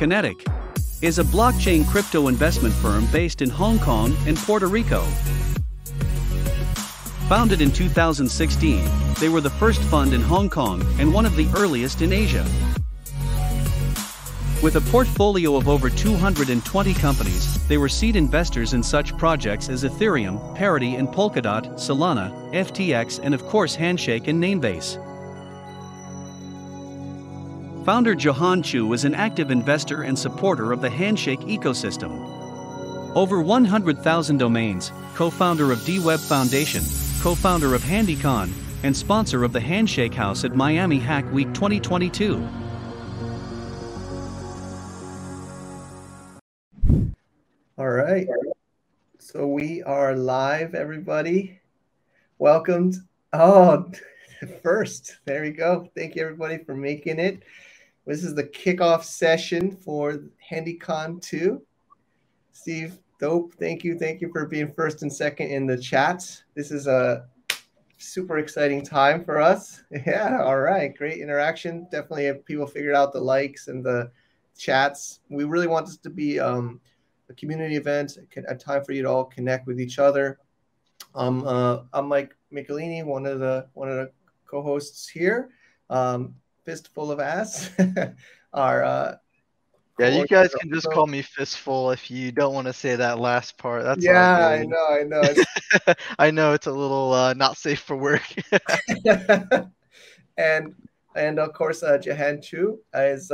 Kinetic is a blockchain crypto investment firm based in Hong Kong and Puerto Rico. Founded in 2016, they were the first fund in Hong Kong and one of the earliest in Asia. With a portfolio of over 220 companies, they were seed investors in such projects as Ethereum, Parity and Polkadot, Solana, FTX and of course Handshake and Namebase. Founder Jahan Chu is an active investor and supporter of the Handshake ecosystem. Over 100,000 domains, co-founder of dWeb Foundation, co-founder of HandyCon, and sponsor of the Handshake House at Miami Hack Week 2022. All right, so we are live, everybody. Welcome. Oh, first, there we go. Thank you, everybody, for making it. This is the kickoff session for HandyCon 2. Steve, dope. Thank you. Thank you for being first and second in the chat. This is a super exciting time for us. Yeah, all right. Great interaction. Definitely have people figured out the likes and the chats. We really want this to be a community event, a time for you to all connect with each other. I'm Mike Michelini, one of the co-hosts here. Fistful of ass. Our yeah, you guys can just call me Fistful if you don't want to say that last part. That's yeah, I know. I know it's a little not safe for work. and of course, Jahan Chu is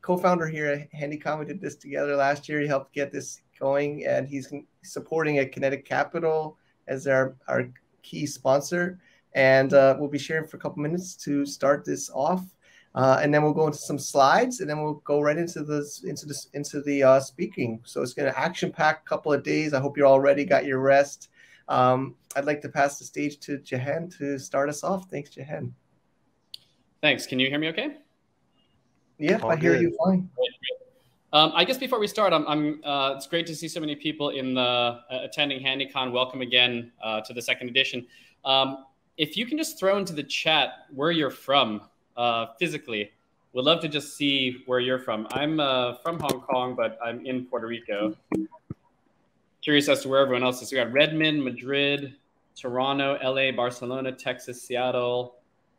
co-founder here at HandyCon. We did this together last year. He helped get this going, and he's supporting at Kinetic Capital as our key sponsor. And we'll be sharing for a couple minutes to start this off. And then we'll go into some slides, and then we'll go right into the speaking. So it's going to action-packed couple of days. I hope you're all ready, got your rest. I'd like to pass the stage to Jahan to start us off. Thanks, Jahan. Thanks. Can you hear me okay? Yeah, all I hear good. You fine. I guess before we start, it's great to see so many people in the attending HandyCon. Welcome again to the second edition. If you can just throw into the chat where you're from. Physically, would love to just see where you're from. I'm from Hong Kong, but I'm in Puerto Rico. Curious as to where everyone else is. We got Redmond, Madrid, Toronto, LA, Barcelona, Texas, Seattle,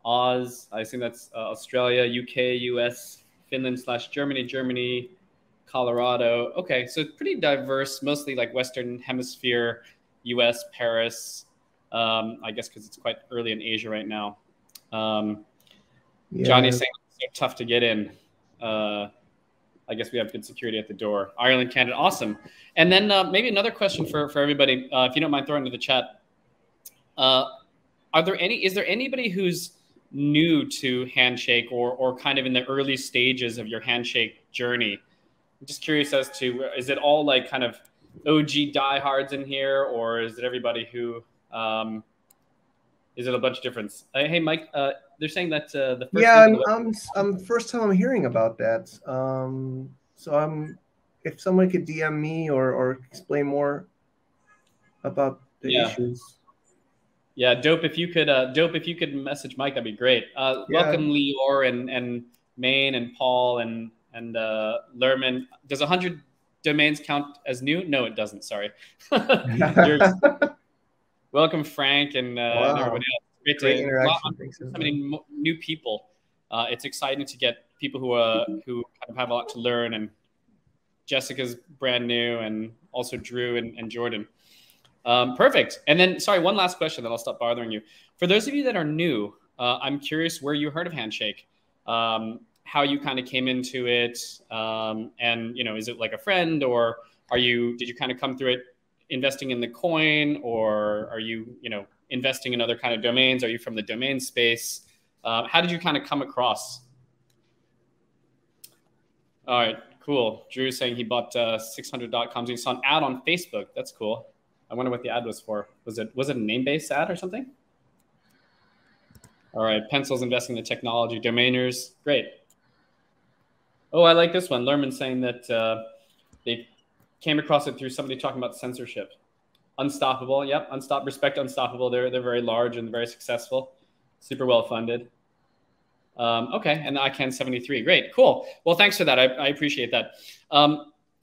Oz. I assume that's Australia, UK, US, Finland/Germany, Germany, Colorado. Okay, so pretty diverse, mostly like Western Hemisphere, US, Paris. I guess because it's quite early in Asia right now. Yeah. Johnny's saying it's so tough to get in. I guess we have good security at the door. Ireland, Canada, awesome. And then maybe another question for everybody, if you don't mind throwing into the chat. Is there anybody who's new to Handshake or kind of in the early stages of your Handshake journey? I'm just curious as to, is it all like kind of OG diehards in here, or is it everybody who, is it a bunch of difference? Hey, Mike, they're saying that the first I'm first time I'm hearing about that. So if someone could DM me or explain more about the issues. Yeah, dope. If you could, message Mike, that'd be great. Welcome, Lior and Maine and Paul and Lerman. Does 100 domains count as new? No, it doesn't. Sorry. Welcome, Frank and everybody else. Great interaction. So many new people. It's exciting to get people who kind of have a lot to learn. And Jessica's brand new, and also Drew and Jordan. Perfect. And then, sorry, one last question, then I'll stop bothering you. For those of you that are new, I'm curious where you heard of Handshake, how you kind of came into it, and is it like a friend, or did you kind of come through it investing in the coin, or are you investing in other kind of domains? Are you from the domain space? How did you kind of come across? All right, cool. Drew's saying he bought 600.coms. He saw an ad on Facebook. That's cool. I wonder what the ad was for. Was it a Namebase ad or something? All right, Pencil's investing in the technology. Domainers, great. Oh, I like this one. Lerman's saying that they came across it through somebody talking about censorship. Unstoppable, yep. Respect Unstoppable. They're very large and very successful, super well funded. Okay, and the ICANN 73. Great, cool. Well, thanks for that. I appreciate that.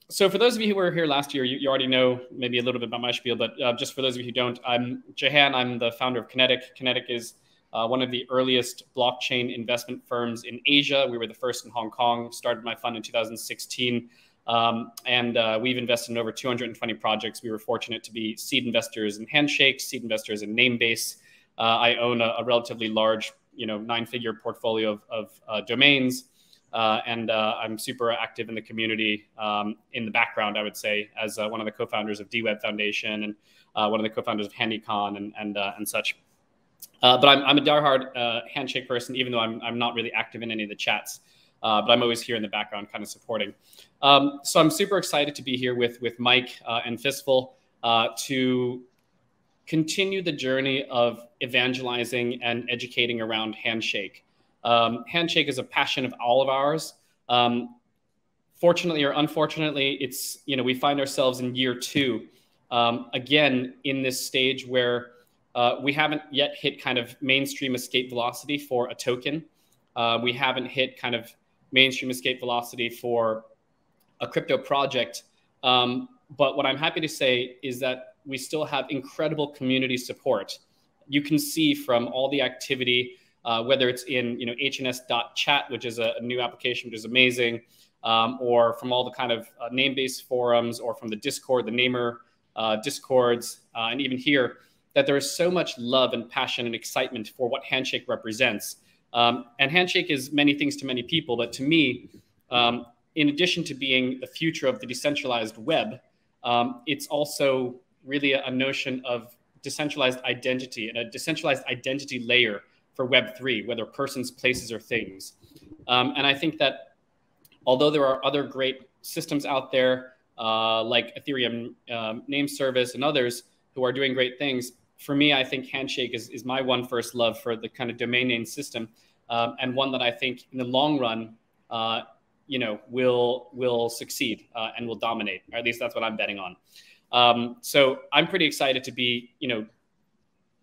So for those of you who were here last year, you already know maybe a little bit about my spiel, but just for those of you who don't, I'm Jahan. I'm the founder of Kinetic. Kinetic is one of the earliest blockchain investment firms in Asia. We were the first in Hong Kong, started my fund in 2016, and we've invested in over 220 projects. We were fortunate to be seed investors in Handshake, seed investors in Namebase. I own a relatively large, nine-figure portfolio of domains, and I'm super active in the community in the background, I would say, as one of the co-founders of dWeb Foundation and one of the co-founders of HandyCon and such. But I'm a diehard Handshake person, even though I'm not really active in any of the chats. But I'm always here in the background, kind of supporting. So I'm super excited to be here with Mike and Fistful to continue the journey of evangelizing and educating around Handshake. Handshake is a passion of all of ours. Fortunately or unfortunately, it's we find ourselves in year two, again in this stage where we haven't yet hit kind of mainstream escape velocity for a token. We haven't hit kind of mainstream escape velocity for a crypto project. But what I'm happy to say is that we still have incredible community support. You can see from all the activity, whether it's in HNS.chat, which is a new application, which is amazing, or from all the kind of name-based forums, or from the Discord, the Namer Discords, and even here, that there is so much love and passion and excitement for what Handshake represents. And Handshake is many things to many people, but to me, in addition to being the future of the decentralized web, it's also really a notion of decentralized identity and a decentralized identity layer for Web3, whether persons, places, or things. And I think that although there are other great systems out there, like Ethereum Name Service and others who are doing great things, for me, I think Handshake is my one first love for the kind of domain name system, and one that I think in the long run, will succeed and will dominate. Or at least that's what I'm betting on. So I'm pretty excited to be,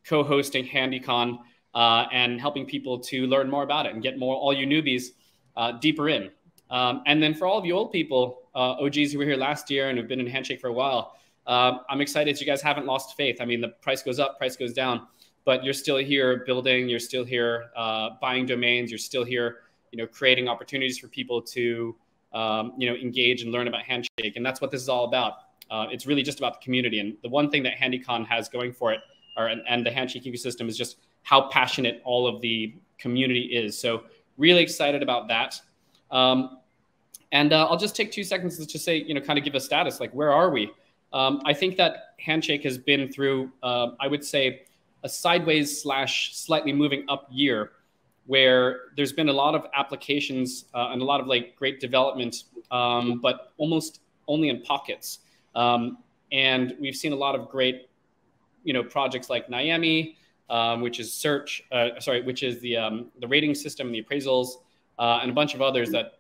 co-hosting HandyCon and helping people to learn more about it and get more, all you newbies, deeper in. And then for all of you old people, OGs who were here last year and who've been in Handshake for a while, I'm excited that you guys haven't lost faith. I mean, the price goes up, price goes down, but you're still here building, you're still here buying domains, you're still here, creating opportunities for people to, engage and learn about Handshake. And that's what this is all about. It's really just about the community. And the one thing that HandyCon has going for it, and the Handshake ecosystem, is just how passionate all of the community is. So really excited about that. I'll just take 2 seconds to just say, kind of give a status, like where are we? I think that Handshake has been through, I would say, a sideways / slightly moving up year, where there's been a lot of applications and a lot of great development, but almost only in pockets. And we've seen a lot of great, projects like Niami, which is search, which is the rating system, and the appraisals, and a bunch of others that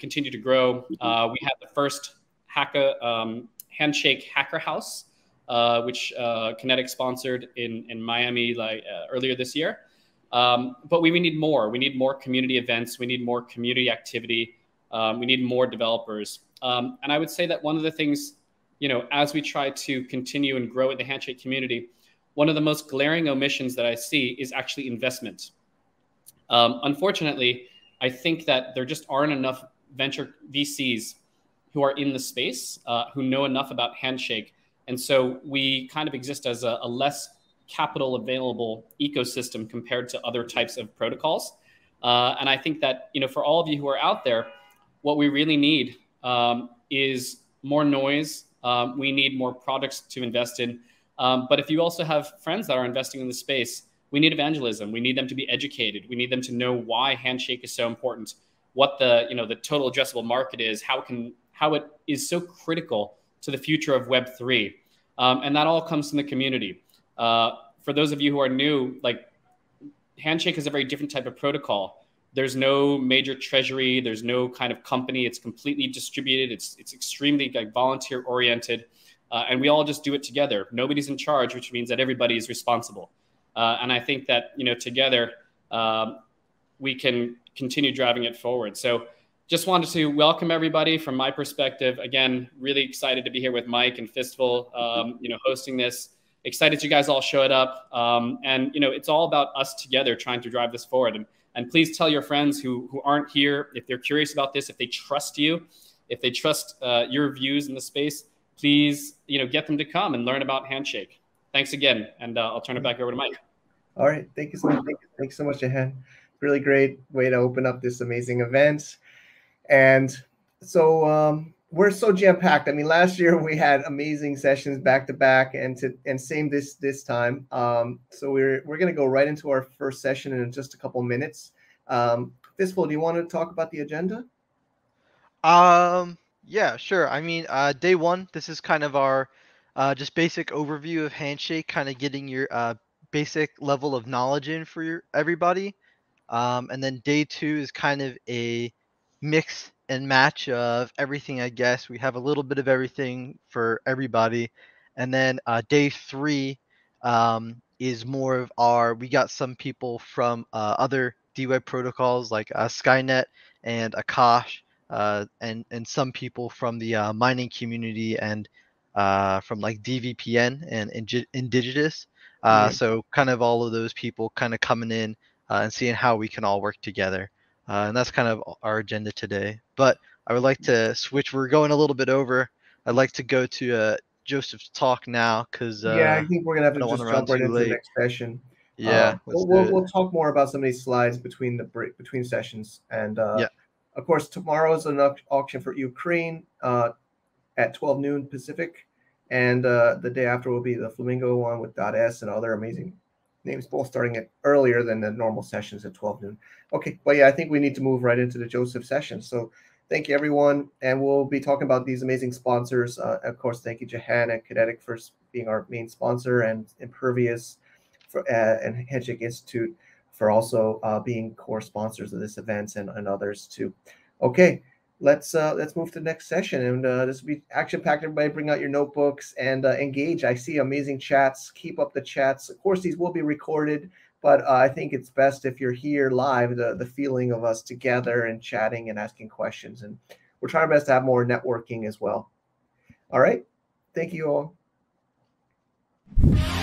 continue to grow. We had the first Handshake Hacker House, which Kinetic sponsored in Miami earlier this year. But we need more. We need more community events. We need more community activity. We need more developers. And I would say that one of the things, as we try to continue and grow in the Handshake community, one of the most glaring omissions that I see is actually investment. Unfortunately, I think that there just aren't enough venture VCs who are in the space, who know enough about Handshake. And so we kind of exist as a less capital available ecosystem compared to other types of protocols. And I think that, for all of you who are out there, what we really need is more noise. We need more products to invest in. But if you also have friends that are investing in the space, we need evangelism. We need them to be educated. We need them to know why Handshake is so important, what the, the total addressable market is, how it is so critical to the future of Web3. And that all comes from the community. For those of you who are new, Handshake is a very different type of protocol. There's no major treasury. There's no kind of company. It's completely distributed. It's extremely volunteer oriented. And we all just do it together. Nobody's in charge, which means that everybody is responsible. And I think that, together, we can continue driving it forward. So just wanted to welcome everybody from my perspective. Again, really excited to be here with Mike and Fistful, hosting this. Excited you guys all showed up. And, it's all about us together trying to drive this forward. And please tell your friends who aren't here, if they're curious about this, if they trust you, if they trust your views in the space, please, get them to come and learn about Handshake. Thanks again. And I'll turn it back over to Mike. All right. Thank you so much. Thanks so much, Jahan. Really great way to open up this amazing event. And so we're so jam-packed. I mean, last year we had amazing sessions back to back, and same this time. So we're going to go right into our first session in just a couple minutes. Fistful, do you want to talk about the agenda? Yeah, sure. I mean, day one, this is kind of our just basic overview of Handshake, kind of getting your basic level of knowledge in for everybody. And then day two is kind of a mix and match of everything, I guess. We have a little bit of everything for everybody. And then day three is more of we got some people from other dWeb protocols like Skynet and Akash, and some people from the mining community and from like DVPN and Indigenous. Right. So kind of all of those people kind of coming in and seeing how we can all work together. And that's kind of our agenda today. But I would like to switch. We're going a little bit over. I'd like to go to Joseph's talk now because yeah, I think we're gonna have to just jump right into the next session. Yeah, we'll talk more about some of these slides between sessions. And yeah, of course, tomorrow is an auction for Ukraine at 12 noon Pacific, and the day after will be the Flamingo one with .s and other amazing names, both starting at earlier than the normal sessions at 12 noon. Okay, well, yeah, I think we need to move right into the Joseph session. So thank you, everyone. And we'll be talking about these amazing sponsors. Of course, thank you, Jahan and Kinetic for being our main sponsor, and Impervious for, and Hedgehog Institute for also being core sponsors of this event, and others too. Okay, let's move to the next session. And this will be action-packed. Everybody bring out your notebooks and engage. I see amazing chats. Keep up the chats. Of course, these will be recorded, but I think it's best if you're here live, the feeling of us together and chatting and asking questions. And we're trying our best to have more networking as well. All right. Thank you all.